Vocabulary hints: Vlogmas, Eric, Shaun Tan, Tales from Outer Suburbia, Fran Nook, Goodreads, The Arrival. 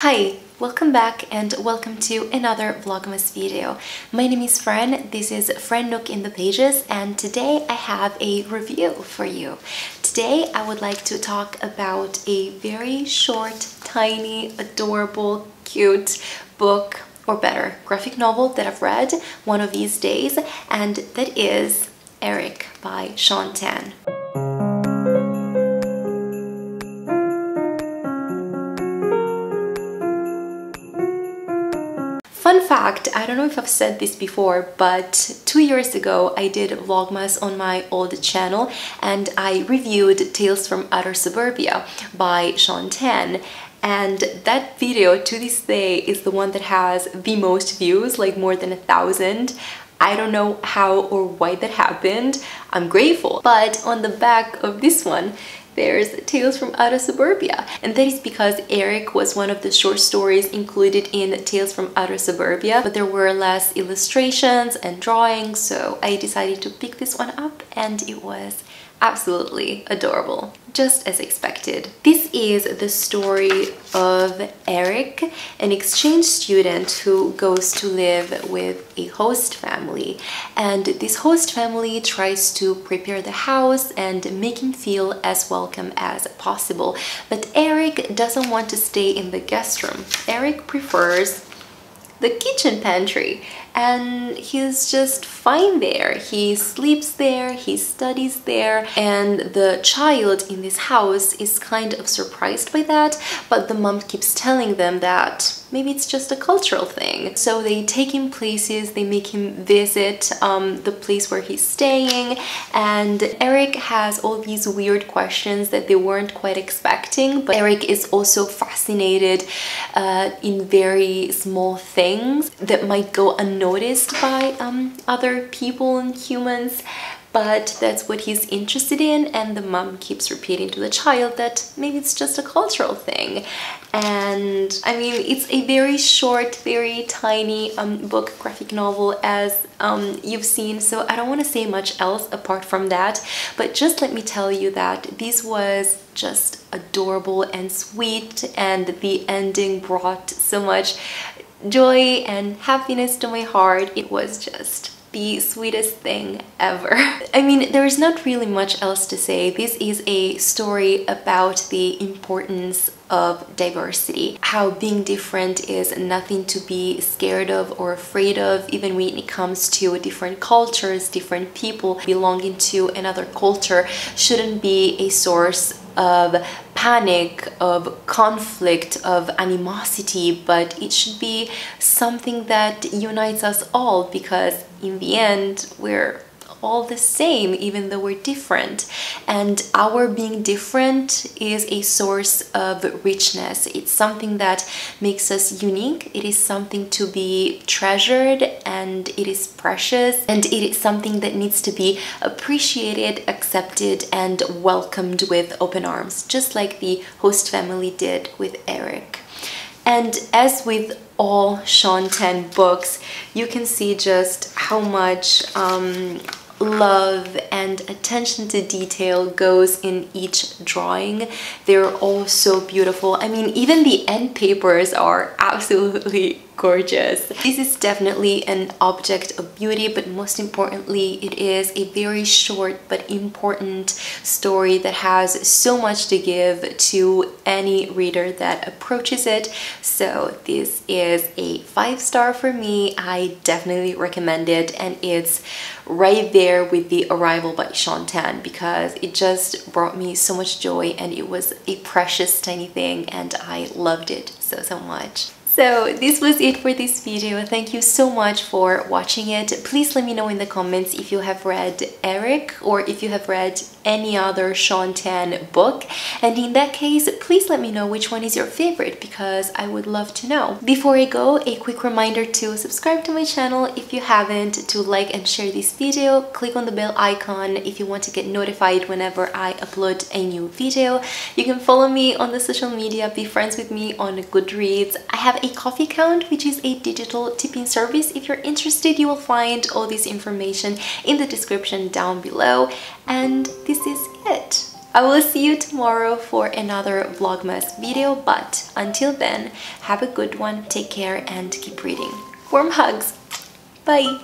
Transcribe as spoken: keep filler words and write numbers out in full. Hi, welcome back and welcome to another Vlogmas video. My name is Fran, this is Fran Nook in the Pages, and today I have a review for you. Today I would like to talk about a very short, tiny, adorable, cute book, or better, graphic novel that I've read one of these days, and that is Eric by Shaun Tan. Fun fact, I don't know if I've said this before, but two years ago I did Vlogmas on my old channel and I reviewed Tales from Outer Suburbia by Shaun Tan. And that video to this day is the one that has the most views, like more than a thousand. I don't know how or why that happened. I'm grateful. But on the back of this one, there's Tales from Outer Suburbia, and that is because Eric was one of the short stories included in Tales from Outer Suburbia, but there were less illustrations and drawings, so I decided to pick this one up and it was absolutely adorable, just as expected. This is the story of Eric, an exchange student who goes to live with a host family, and this host family tries to prepare the house and make him feel as welcome as possible. But Eric doesn't want to stay in the guest room. Eric prefers the kitchen pantry, and he's just fine there. He sleeps there, he studies there, and the child in this house is kind of surprised by that, but the mom keeps telling them that maybe it's just a cultural thing. So they take him places, they make him visit um, the place where he's staying, and Eric has all these weird questions that they weren't quite expecting, but Eric is also fascinated uh, in very small things that might go unnoticed by um, other people and humans. But that's what he's interested in, and the mom keeps repeating to the child that maybe it's just a cultural thing. And I mean, it's a very short, very tiny um, book, graphic novel, as um, you've seen, so I don't want to say much else apart from that, but just let me tell you that this was just adorable and sweet, and the ending brought so much joy and happiness to my heart. It was just the sweetest thing ever. I mean, there is not really much else to say. This is a story about the importance of diversity, how being different is nothing to be scared of or afraid of, even when it comes to different cultures, different people. Belonging to another culture shouldn't be a source of panic, of conflict, of animosity, but it should be something that unites us all, because in the end, we're all the same, even though we're different, and our being different is a source of richness. It's something that makes us unique, it is something to be treasured, and it is precious, and it is something that needs to be appreciated, accepted, and welcomed with open arms, just like the host family did with Eric. And as with all Shaun Tan books, you can see just how much um, love and attention to detail goes in each drawing. They're all so beautiful. I mean, even the end papers are absolutely gorgeous. This is definitely an object of beauty, but most importantly, it is a very short but important story that has so much to give to any reader that approaches it. So this is a five star for me. I definitely recommend it, and it's right there with The Arrival by Shaun Tan, because it just brought me so much joy, and it was a precious tiny thing, and I loved it so so much. So this was it for this video. Thank you so much for watching it. Please let me know in the comments if you have read Eric, or if you have read any other Shaun Tan book. And in that case, please let me know which one is your favorite, because I would love to know. Before I go, a quick reminder to subscribe to my channel if you haven't, to like and share this video, click on the bell icon if you want to get notified whenever I upload a new video. You can follow me on the social media, be friends with me on Goodreads. I have a coffee account, which is a digital tipping service. If you're interested, you will find all this information in the description down below. And this is it. I will see you tomorrow for another Vlogmas video, but until then, have a good one, take care, and keep reading. Warm hugs. Bye.